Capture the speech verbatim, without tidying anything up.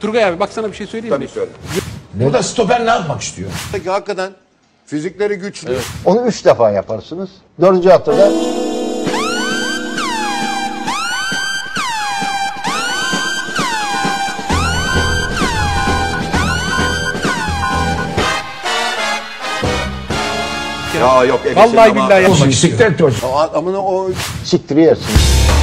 Turgay abi bak sana bir şey söyleyeyim Tabii mi? Tabii söyle. Burada stoper ne yapmak istiyor? Hakikaten fizikleri güçlü. Evet. Onu üç defa yaparsınız. Dördüncü haftada... Ya yok. Vallahi billahi yapmak istiyor. Siktir et. Amına o... Siktiri yersin.